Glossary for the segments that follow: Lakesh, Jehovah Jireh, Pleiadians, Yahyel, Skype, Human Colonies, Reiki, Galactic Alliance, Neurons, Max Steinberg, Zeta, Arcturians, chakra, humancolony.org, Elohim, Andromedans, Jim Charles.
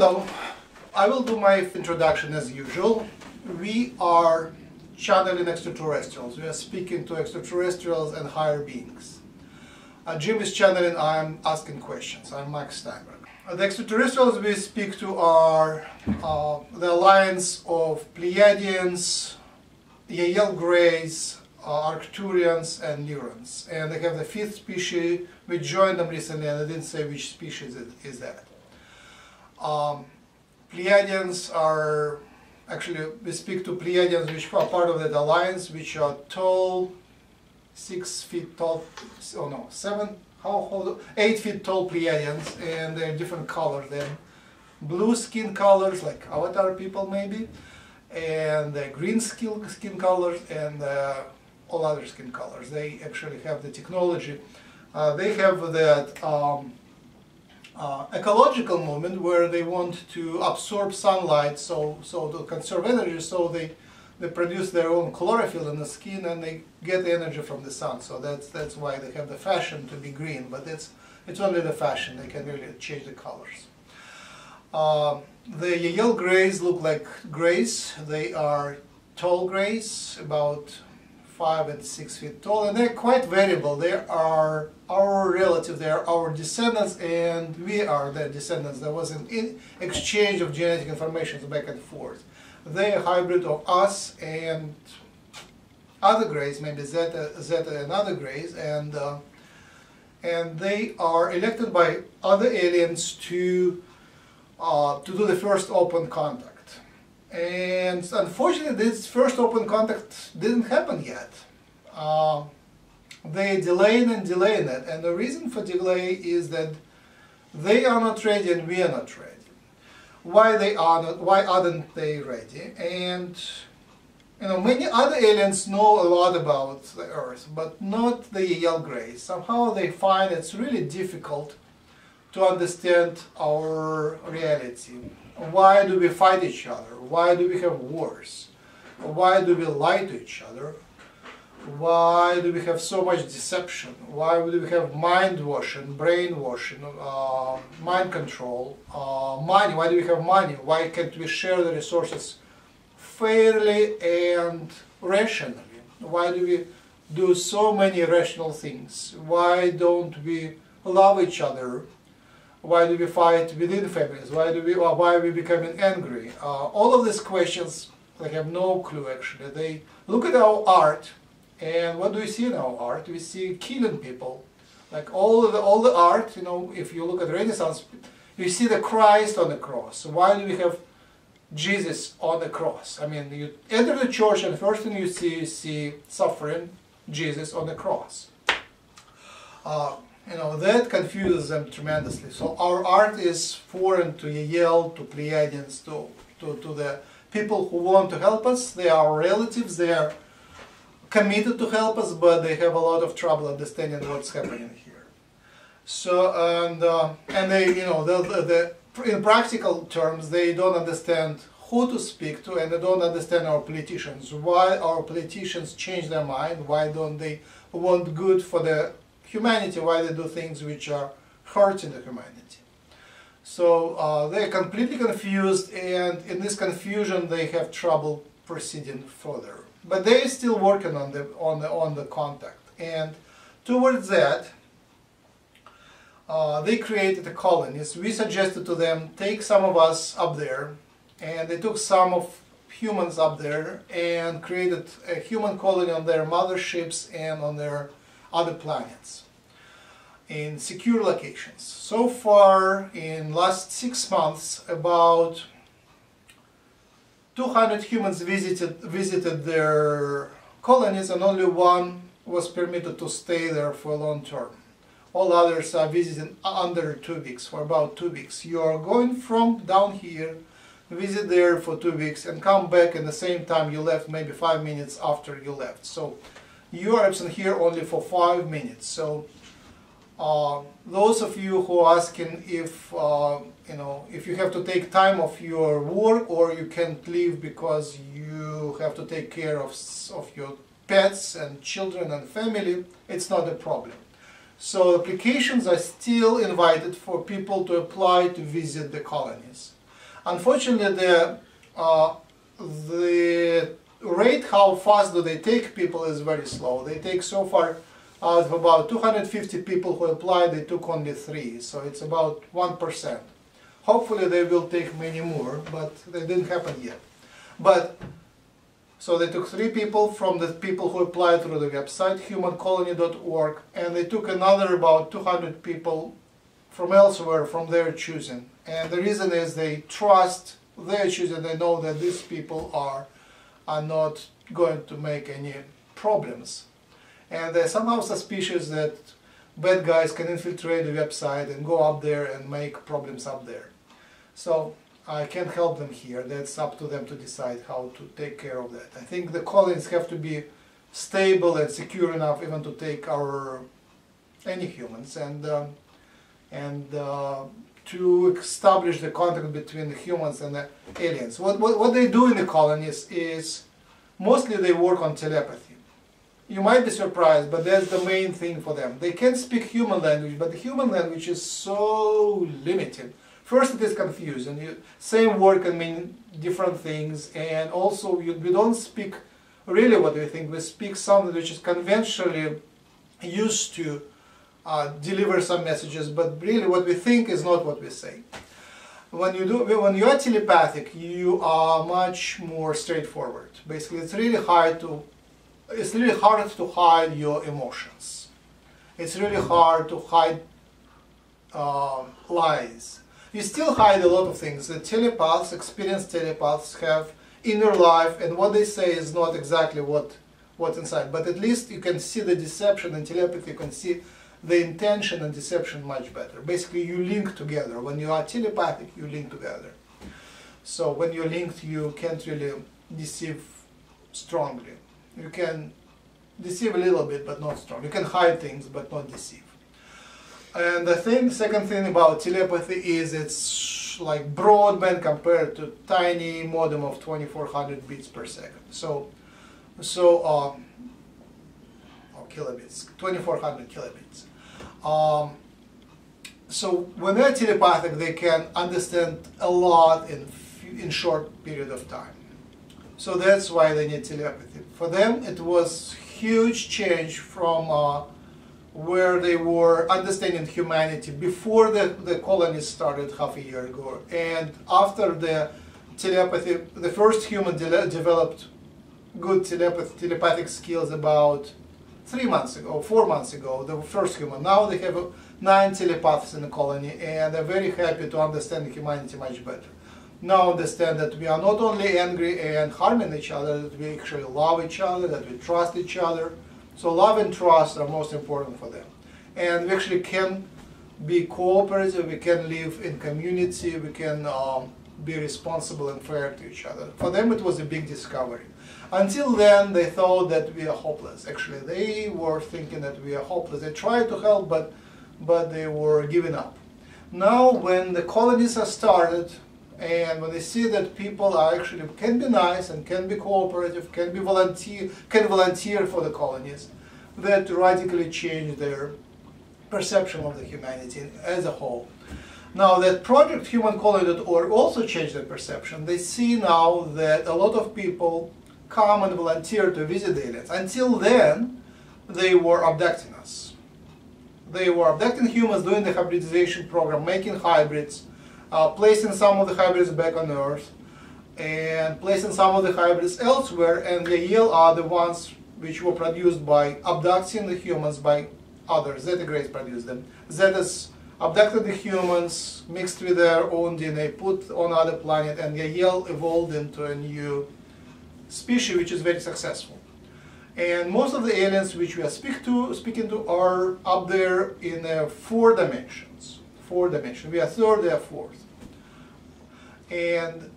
Hello, I will do my introduction as usual. We are channeling extraterrestrials. We are speaking to extraterrestrials and higher beings. Jim is channeling, I'm asking questions. I'm Max Steinberg. The extraterrestrials we speak to are the alliance of Pleiadians, Yahyel Greys, Arcturians and Neurons, and they have the fifth species. We joined them recently and I didn't say which species is that. Pleiadians are, actually we speak to Pleiadians which are part of that alliance, which are tall, 6 feet tall, oh no, 8 feet tall Pleiadians, and they're different colors than blue skin colors like avatar people maybe, and the green skin colors and all other skin colors. They actually have the technology. They have that ecological movement where they want to absorb sunlight, so to conserve energy, so they produce their own chlorophyll in the skin and they get energy from the sun. So that's why they have the fashion to be green, but it's only the fashion. They can really change the colors. The Yahyel Greys look like greys. They are tall greys, about 5 and 6 feet tall, and they're quite variable. They are our relatives, they are our descendants, and we are their descendants. There was an exchange of genetic information back and forth. They are a hybrid of us and other greys, maybe Zeta and other greys, and they are elected by other aliens to do the first open contact. And unfortunately, this first open contact didn't happen yet. They delaying it, and the reason for delay is that they are not ready and we are not ready. Why aren't they ready? And you know, many other aliens know a lot about the Earth, but not the Yahyel Greys. Somehow they find it's really difficult to understand our reality. Why do we fight each other? Why do we have wars? Why do we lie to each other? Why do we have so much deception? Why do we have mind washing, brainwashing, mind control, money? Why do we have money? Why can't we share the resources fairly and rationally? Why do we do so many irrational things? Why don't we love each other? Why do we fight within families? Why are we becoming angry? All of these questions, they have no clue actually. They look at our art, and what do we see in our art? We see killing people. Like all the art, you know, if you look at the Renaissance, you see the Christ on the cross. Why do we have Jesus on the cross? I mean, you enter the church and the first thing you see suffering Jesus on the cross. You know, that confuses them tremendously. So our art is foreign to Yahyel, to Pleiadians, to the people who want to help us. They are relatives, they are committed to help us, but they have a lot of trouble understanding what's happening here. So, and they, you know, in practical terms, they don't understand who to speak to, and they don't understand our politicians. Why our politicians change their mind? Why don't they want good for the humanity, why they do things which are hurting the humanity. So they're completely confused, and in this confusion they have trouble proceeding further. But they're still working on the contact, and towards that they created a colony. We suggested to them take some of us up there, and they took some of humans up there and created a human colony on their motherships and on their other planets in secure locations. So far in last 6 months about 200 humans visited their colonies, and only one was permitted to stay there for a long term. All others are visiting under 2 weeks, for about 2 weeks. You are going from down here, visit there for 2 weeks and come back in the same time you left, maybe 5 minutes after you left. So you are absent here only for 5 minutes. So those of you who are asking if you know, if you have to take time off your work or you can't leave because you have to take care of your pets and children and family, it's not a problem. So applications are still invited for people to apply to visit the colonies. Unfortunately, the rate how fast do they take people is very slow. They take so far out of about 250 people who applied, they took only 3, so it's about 1%. Hopefully they will take many more, but they didn't happen yet. But so they took 3 people from the people who applied through the website humancolony.org, and they took another about 200 people from elsewhere, from their choosing. And the reason is they trust their choosing. They know that these people are not going to make any problems. And they're somehow suspicious that bad guys can infiltrate the website and go up there and make problems up there. So I can't help them here. That's up to them to decide how to take care of that. I think the colonies have to be stable and secure enough even to take any humans, and to establish the contact between the humans and the aliens. What they do in the colonies is mostly they work on telepathy. You might be surprised, but that's the main thing for them. They can speak human language, but the human language is so limited. First, it is confusing. Same word can mean different things, and also we don't speak really what we think. We speak something which is conventionally used to deliver some messages, but really what we think is not what we say. When you are telepathic, you are much more straightforward. Basically, it's really hard to hide your emotions. It's really hard to hide lies. You still hide a lot of things. The telepaths, experienced telepaths, have inner life, and what they say is not exactly what's inside. But at least you can see the deception and telepathy. You can see the intention and deception much better. Basically, you link together. When you are telepathic, you link together. So when you're linked, you can't really deceive strongly. You can deceive a little bit, but not strong. You can hide things, but not deceive. And second thing about telepathy is it's like broadband compared to tiny modem of 2400 bits per second. So kilobits, 2400 kilobits. So when they're telepathic, they can understand a lot in short period of time. So that's why they need telepathy. For them, it was huge change from where they were understanding humanity before the colonies started half a year ago. And after the telepathy, the first human developed good telepathic skills about 3 months ago, 4 months ago, the first human. Now they have 9 telepaths in the colony, and they're very happy to understand humanity much better. Now understand that we are not only angry and harming each other, that we actually love each other, that we trust each other. So love and trust are most important for them. And we actually can be cooperative, we can live in community, we can be responsible and fair to each other. For them it was a big discovery. Until then they thought that we are hopeless. Actually they were thinking that we are hopeless. They tried to help, but they were giving up. Now when the colonies are started, and when they see that people are actually can be nice and can be cooperative, can volunteer for the colonies, that radically change their perception of the humanity as a whole. Now that project humancolony.org also changed their perception. They see now that a lot of people come and volunteer to visit the aliens. Until then, they were abducting us. They were abducting humans, doing the hybridization program, making hybrids, placing some of the hybrids back on Earth and placing some of the hybrids elsewhere, and the Yahyel are the ones which were produced by abducting the humans by others. Zeta Grays produced them. Zetas abducted the humans, mixed with their own DNA, put on other planet, and the Yahyel evolved into a new species which is very successful. And most of the aliens which we are speaking to are up there in 4 dimensions. We are third, they are fourth. And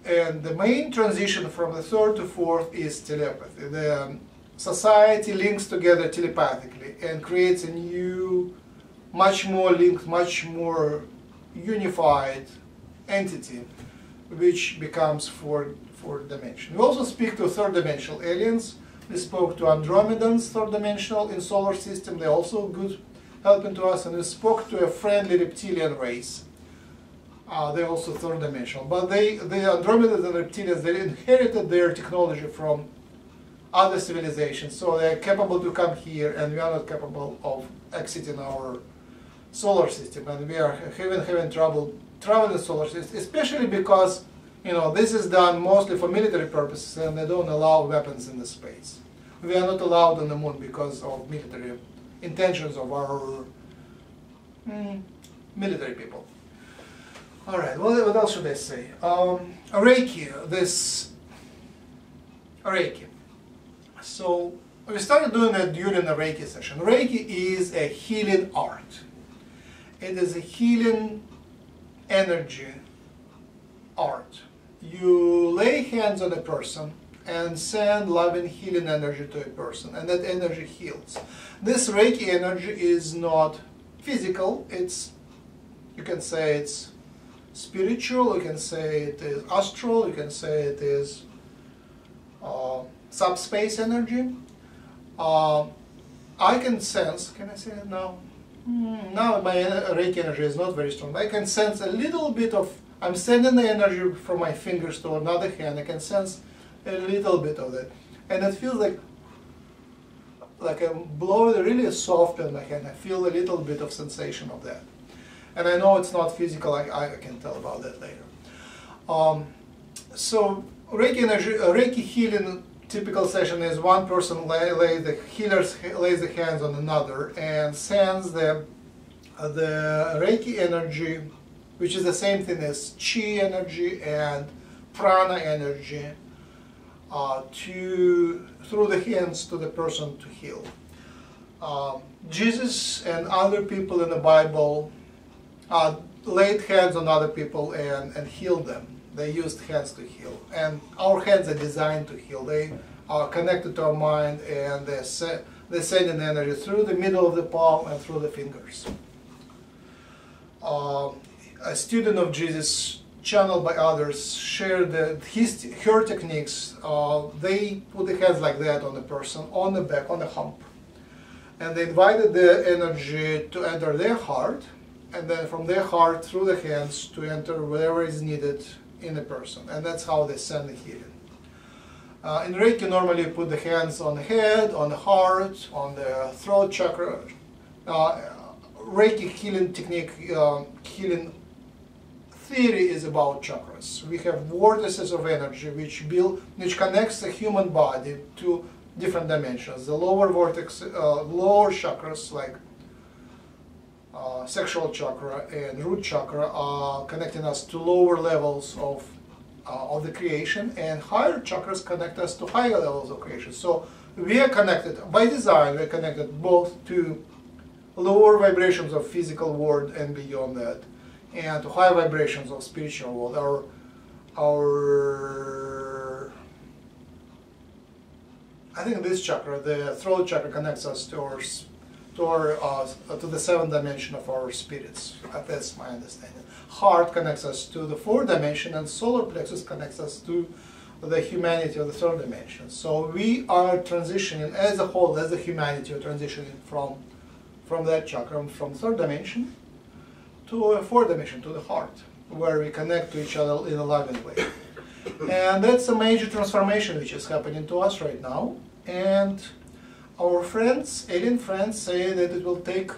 the main transition from the third to fourth is telepathy. The society links together telepathically and creates a new, much more linked, much more unified entity, which becomes fourth dimension. We also speak to third dimensional aliens. We spoke to Andromedans, third dimensional in solar system. They're also good helping to us, and we spoke to a friendly reptilian race, They're also third dimensional. But the Andromedans and Reptilians, they inherited their technology from other civilizations, so they're capable to come here, and we are not capable of exiting our solar system, and we are having trouble traveling the solar system, especially because, you know, this is done mostly for military purposes, and they don't allow weapons in the space. We are not allowed on the moon because of military intentions of our military people. All right, what else should I say? Reiki, this Reiki. So we started doing that during the Reiki session. Reiki is a healing art. It is a healing energy art. You lay hands on a person and send loving healing energy to a person, and that energy heals. This Reiki energy is not physical, it's, you can say it's spiritual, you can say it is astral, you can say it is subspace energy. I can sense, can I say it now? Now my Reiki energy is not very strong. I can sense a little bit of, I'm sending the energy from my fingers to another hand, I can sense a little bit of that. And it feels like I'm blowing really soft in my hand. I feel a little bit of sensation of that. And I know it's not physical, I can tell about that later. So Reiki energy, Reiki healing typical session is one person lays the hands on another and sends the Reiki energy, which is the same thing as chi energy and prana energy, through the hands to the person to heal. Jesus and other people in the Bible laid hands on other people and healed them. They used hands to heal, and our hands are designed to heal. They are connected to our mind, and they send an energy through the middle of the palm and through the fingers. A student of Jesus, channeled by others, shared her techniques. They put the hands like that on the person, on the back, on the hump, and they invited the energy to enter their heart, and then from their heart through the hands to enter wherever is needed in a person, and that's how they send the healing. In Reiki, normally you put the hands on the head, on the heart, on the throat chakra. Reiki healing technique, healing theory is about chakras. We have vortices of energy which connects the human body to different dimensions. The lower vortex, lower chakras like sexual chakra and root chakra are connecting us to lower levels of the creation, and higher chakras connect us to higher levels of creation. So we are connected by design. We are connected both to lower vibrations of physical world and beyond that, and to higher vibrations of spiritual world. Our I think this chakra, the throat chakra, connects us to our to the seventh dimension of our spirits. That's my understanding. Heart connects us to the fourth dimension, and solar plexus connects us to the humanity of the third dimension. So we are transitioning as a whole, as a humanity, are transitioning from that chakra, from third dimension to a fourth dimension, to the heart, where we connect to each other in a loving way. And that's a major transformation which is happening to us right now. And our friends, alien friends, say that it will take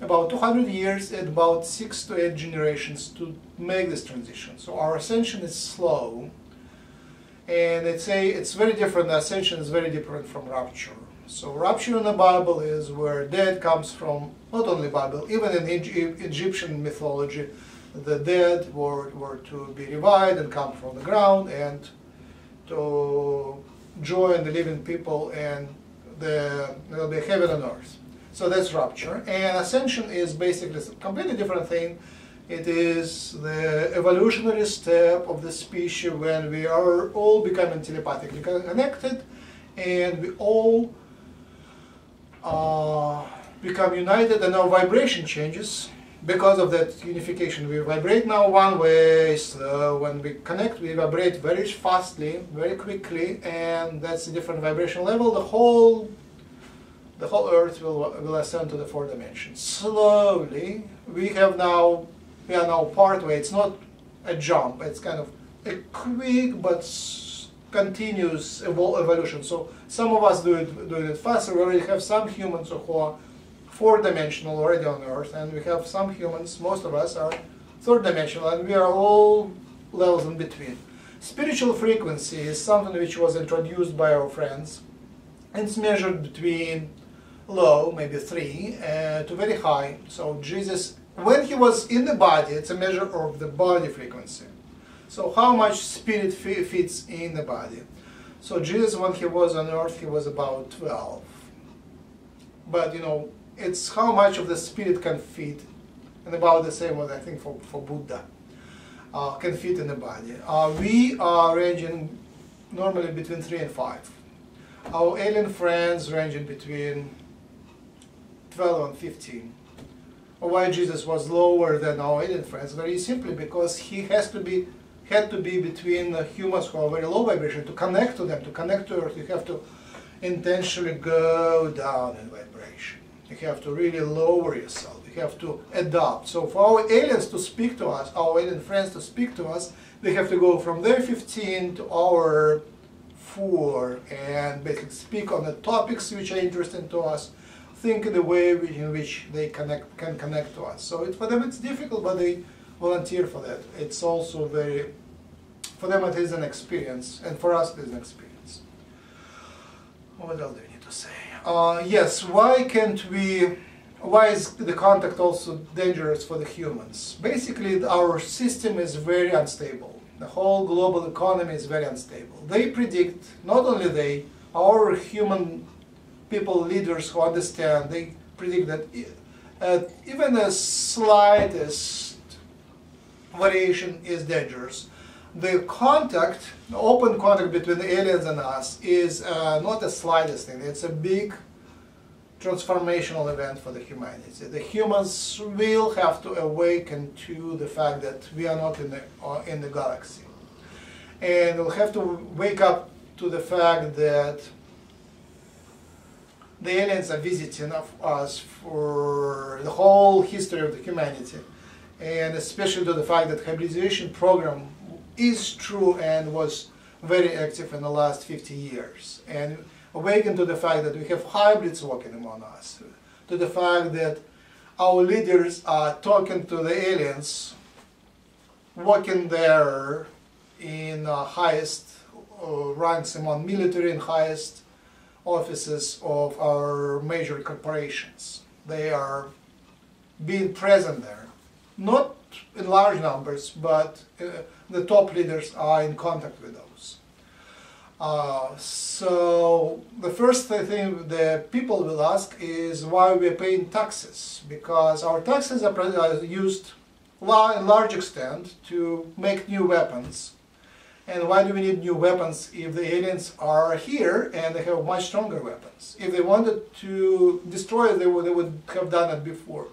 about 200 years and about 6 to 8 generations to make this transition. So our ascension is slow, and it's very different. The ascension is very different from rapture. So rapture in the Bible is where dead comes from. Not only Bible, even in Egyptian mythology, the dead were to be revived and come from the ground and to join the living people, and there'll be heaven and earth. So that's rapture. And ascension is basically a completely different thing. It is the evolutionary step of the species when we are all becoming telepathically connected, and we all become united, and our vibration changes because of that unification. We vibrate now one way, so when we connect we vibrate very fastly, very quickly, and that's a different vibration level. The whole earth will ascend to the fourth dimension. Slowly we have now we are now partway. It's not a jump, it's kind of a quick but continuous evolution. So some of us do it faster. We already have some humans who are four-dimensional already on Earth, and we have some humans, most of us are third-dimensional, and we are all levels in between. Spiritual frequency is something which was introduced by our friends, and it's measured between low, maybe 3, to very high. So Jesus, when he was in the body, it's a measure of the body frequency. So how much spirit fits in the body. So Jesus, when he was on Earth, he was about 12. But, you know, it's how much of the spirit can fit, and about the same one, I think, for Buddha, can fit in the body. We are ranging normally between 3 and 5. Our alien friends ranging between 12 and 15. Why Jesus was lower than our alien friends? Very simply because he had to be between humans who are very low vibration to connect to them, to connect to Earth. You have to intentionally go down in vibration. You have to really lower yourself. You have to adapt. So for our aliens to speak to us, our alien friends to speak to us, they have to go from their 15 to our 4 and basically speak on the topics which are interesting to us, think in the way in which they can connect to us. So for them it's difficult, but they volunteer for that. It's also very, for them it is an experience, and for us it is an experience. What else do we need to say? Yes, why is the contact also dangerous for the humans? Basically our system is very unstable. The whole global economy is very unstable. They predict, not only they, our human people, leaders who understand, they predict that even the slightest variation is dangerous. The contact, the open contact between the aliens and us is not the slightest thing. It's a big transformational event for the humanity. The humans will have to awaken to the fact that we are not in the galaxy. And we'll have to wake up to the fact that the aliens are visiting us for the whole history of the humanity, and especially to the fact that hybridization program is true and was very active in the last 50 years. And awaken to the fact that we have hybrids walking among us, to the fact that our leaders are talking to the aliens, walking there in highest ranks among military and highest offices of our major corporations. They are being present there, not in large numbers, but the top leaders are in contact with those. So the first thing the people will ask is why we are paying taxes, because our taxes are used to a large extent to make new weapons. And why do we need new weapons if the aliens are here and they have much stronger weapons? If they wanted to destroy it, they would have done it before.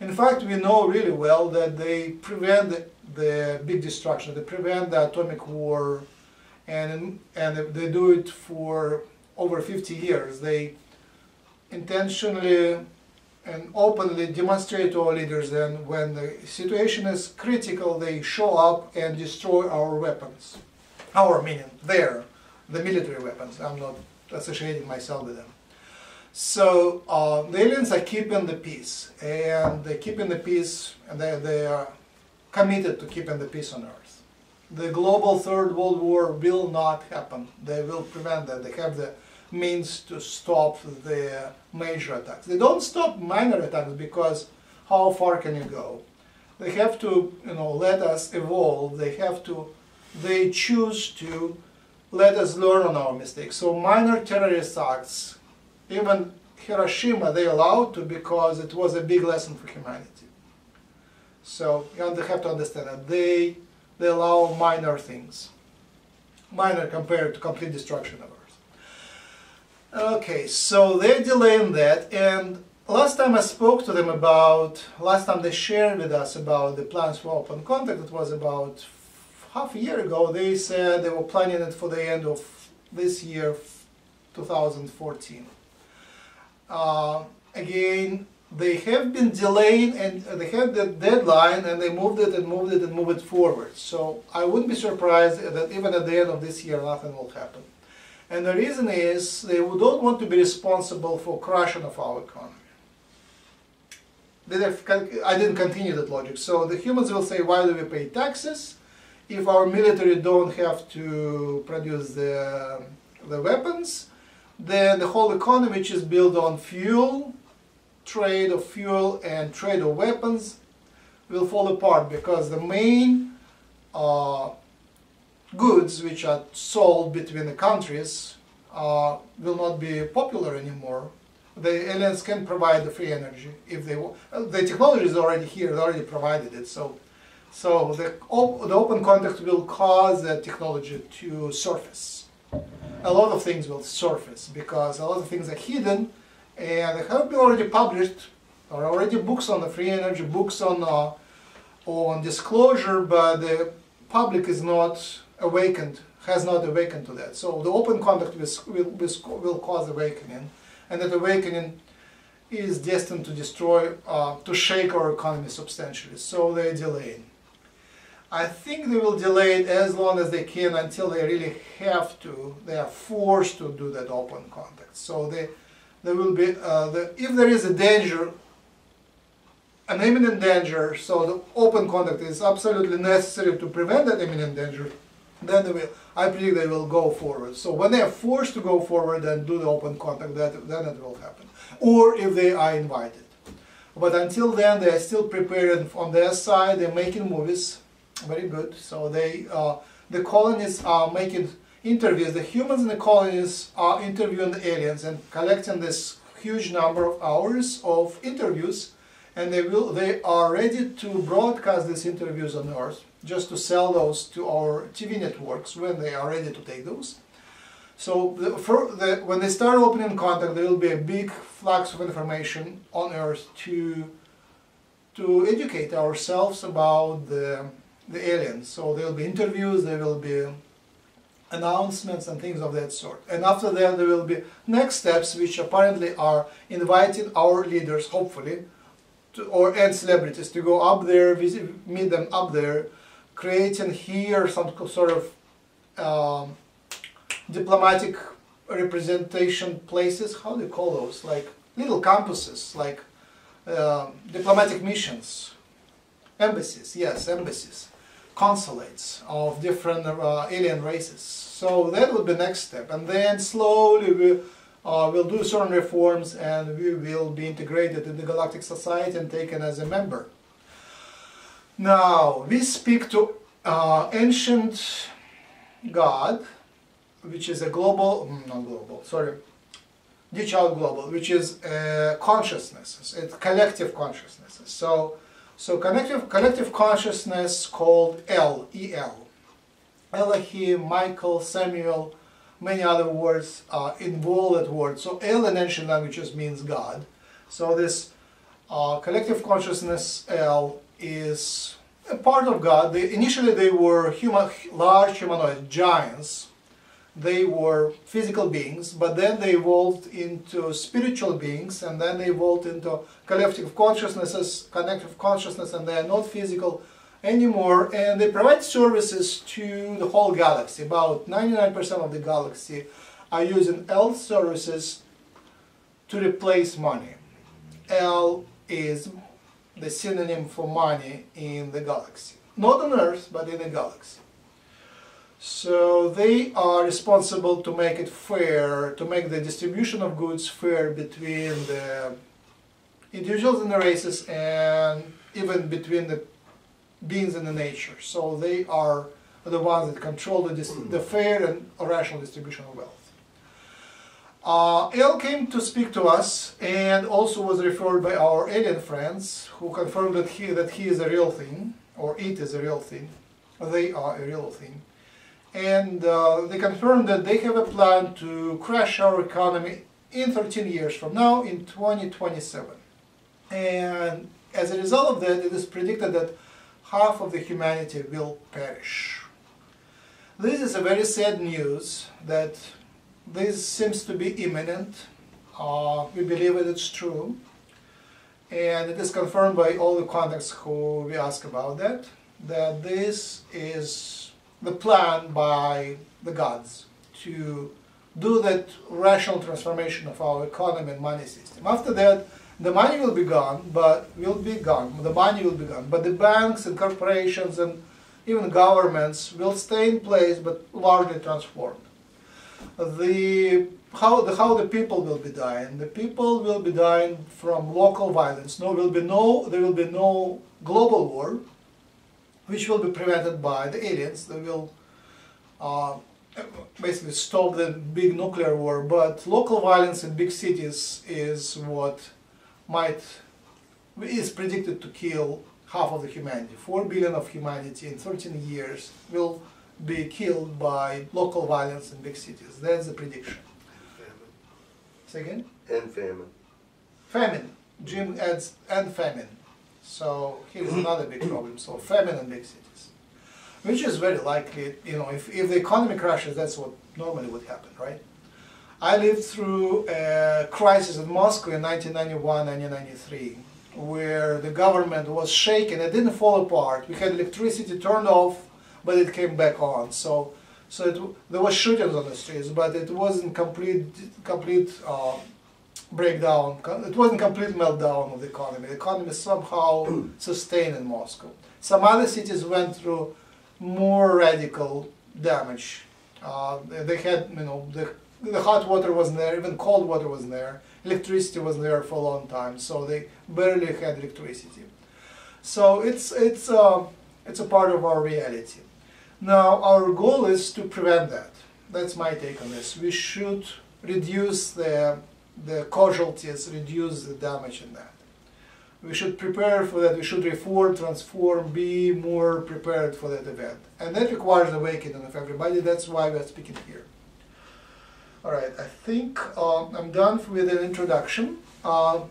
In fact, we know really well that they prevent the big destruction, they prevent the atomic war. And they do it for over 50 years. They intentionally and openly demonstrate to our leaders that when the situation is critical, they show up and destroy our weapons. Our meaning, the military weapons. I'm not associating myself with them. So the aliens are keeping the peace, and they're keeping the peace, and they are committed to keeping the peace on Earth. The global Third World War will not happen. They will prevent that. They have the means to stop the major attacks. They don't stop minor attacks because how far can you go? They have to, you know, let us evolve. They choose to let us learn on our mistakes. So minor terrorist acts, even Hiroshima, they allowed to because it was a big lesson for humanity. So you have to understand that they allow minor things, minor compared to complete destruction of Earth. Okay, so they're delaying that, and last time I spoke to them about, last time they shared with us about the plans for open contact, it was about half a year ago. They said they were planning it for the end of this year, 2014. Again, they have been delaying, and they had that deadline, and they moved it and moved it and moved it forward. So I wouldn't be surprised that even at the end of this year nothing will happen. And the reason is they don't want to be responsible for crushing of our economy. I didn't continue that logic. So the humans will say, why do we pay taxes if our military don't have to produce the weapons? Then the whole economy, which is built on fuel, trade of fuel and trade of weapons, will fall apart, because the main goods which are sold between the countries will not be popular anymore. The aliens can provide the free energy if they want. The technology is already here; they already provided it. So the open contact will cause the technology to surface. A lot of things will surface because a lot of things are hidden, and have been already published. There are already books on the free energy, books on disclosure, but the public is not awakened, has not awakened to that. So the open contact will cause awakening. And that awakening is destined to destroy, to shake our economy substantially. So they're delaying. I think they will delay it as long as they can until they really have to. They are forced to do that open contact. So there will be, if there is a danger, an imminent danger, so the open contact is absolutely necessary to prevent that imminent danger, then they will, I predict they will go forward. So when they are forced to go forward and do the open contact, then it will happen. Or if they are invited. But until then, they are still preparing on their side. They're making movies. Very good. So they, the colonists are making interviews. The humans in the colonies are interviewing the aliens and collecting this huge number of hours of interviews. And they are ready to broadcast these interviews on Earth, just to sell those to our TV networks when they are ready to take those. So when they start opening contact, there will be a big flux of information on Earth to educate ourselves about the aliens. So there will be interviews, there will be announcements and things of that sort. And after that, there will be next steps, which apparently are inviting our leaders, hopefully, and celebrities to go up there, visit, meet them up there, creating here some sort of diplomatic representation places. How do you call those? Like little campuses, like diplomatic missions, embassies. Yes, embassies, consulates of different alien races. So that would be next step, and then slowly we'll do certain reforms, and we will be integrated in the galactic society and taken as a member. Now, we speak to ancient God, which is a global, which is consciousnesses, it's collective consciousnesses. So collective consciousness called El, E-L, Elohim, Michael, Samuel, many other words involve that word. So El in ancient languages means God. So this collective consciousness El is a part of God. Initially they were large humanoid giants. They were physical beings, but then they evolved into spiritual beings, and then they evolved into collective consciousness, and they are not physical anymore, and they provide services to the whole galaxy. About 99% of the galaxy are using El services to replace money. El is the synonym for money in the galaxy. Not on Earth, but in the galaxy. So they are responsible to make it fair, to make the distribution of goods fair between the individuals and the races, and even between the beings in the nature. So they are the ones that control the fair and rational distribution of wealth. El came to speak to us, and also was referred by our alien friends, who confirmed that he is a real thing, or it is a real thing. They are a real thing. And they confirmed that they have a plan to crash our economy in 13 years from now, in 2027. And as a result of that, it is predicted that half of the humanity will perish. This is a very sad news, that this seems to be imminent. We believe that it's true. And it is confirmed by all the contacts who we ask about that this is the plan by the gods to do that rational transformation of our economy and money system. After that, the money will be gone, but the banks and corporations and even governments will stay in place, but largely transformed. How the people will be dying. The people will be dying from local violence. There will be no global war, which will be prevented by the aliens. They will basically stop the big nuclear war. But local violence in big cities is what is predicted to kill half of the humanity. 4 billion of humanity in 13 years will be killed by local violence in big cities. That's the prediction. Second? And famine. Famine. Jim adds and famine. So here's another big problem. So famine in big cities, which is very likely. You know, if the economy crashes, that's what normally would happen, right? I lived through a crisis in Moscow in 1991, 1993, where the government was shaken. It didn't fall apart. We had electricity turned off, but it came back on. So there were shootings on the streets, but it wasn't complete breakdown. It wasn't complete meltdown of the economy. The economy somehow sustained in Moscow. Some other cities went through more radical damage. They had, you know, the hot water wasn't there, even cold water wasn't there. Electricity wasn't there for a long time, so they barely had electricity. So it's a part of our reality. Now, our goal is to prevent that. That's my take on this. We should reduce the casualties, reduce the damage in that. We should prepare for that. We should reform, transform, be more prepared for that event. And that requires awakening of everybody. That's why we're speaking here. All right, I think I'm done with an introduction. Now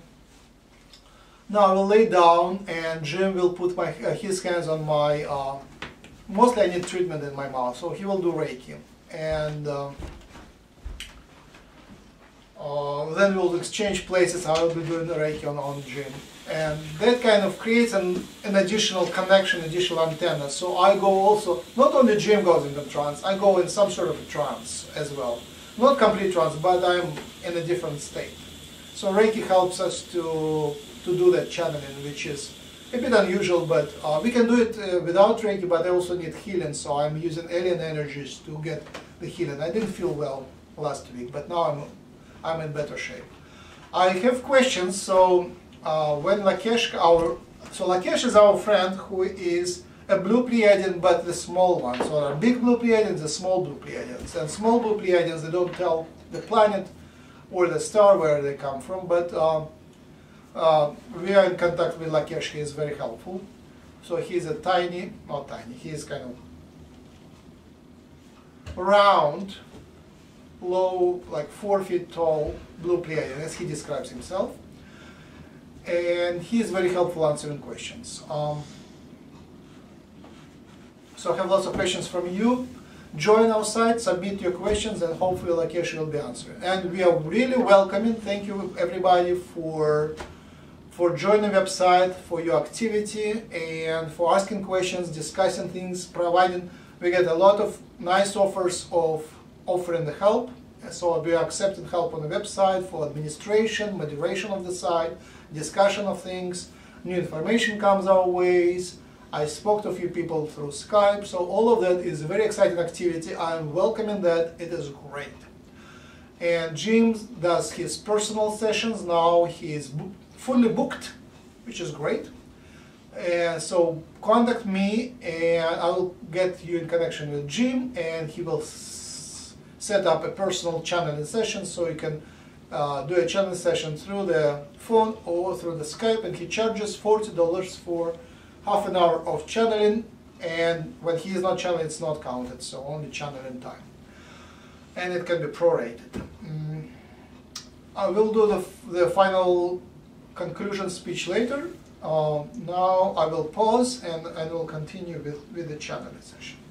I will lay down and Jim will put his hands on my... mostly I need treatment in my mouth, so he will do Reiki, and then we'll exchange places. I will be doing the Reiki on Jim, and that kind of creates an additional connection, additional antenna. So I go also, not only Jim goes into trance, I go in some sort of a trance as well. Not complete trance, but I'm in a different state. So Reiki helps us to do that channeling, which is a bit unusual, but we can do it without Reiki, but I also need healing, so I'm using alien energies to get the healing. I didn't feel well last week, but now I'm in better shape. I have questions, so Lakesh is our friend who is a blue Pleiadian, but the small one. So there are big blue Pleiadians and small blue Pleiadians. And small blue Pleiadians, they don't tell the planet or the star where they come from, but we are in contact with Lakesh. He is very helpful. So he is he is kind of round, low, like 4 feet tall, blue Pleiadian, as he describes himself. And he is very helpful answering questions. So I have lots of questions from you. Join our site, submit your questions, and hopefully Lakesh will be answering. And we are really welcoming. Thank you everybody for joining the website, for your activity, and for asking questions, discussing things, providing. We get a lot of nice offers of offering the help. So we are accepting help on the website for administration, moderation of the site, discussion of things. New information comes our ways. I spoke to a few people through Skype. So all of that is a very exciting activity. I'm welcoming that. It is great. And Jim does his personal sessions. Now he is fully booked, which is great. And so contact me and I'll get you in connection with Jim, and he will set up a personal channeling session, so you can do a channeling session through the phone or through the Skype, and he charges $40 for half an hour of channeling, and when he is not channeling, it's not counted, so only channeling time. And it can be prorated. I will do the final conclusion speech later. Now I will pause and I will continue with the channeling session.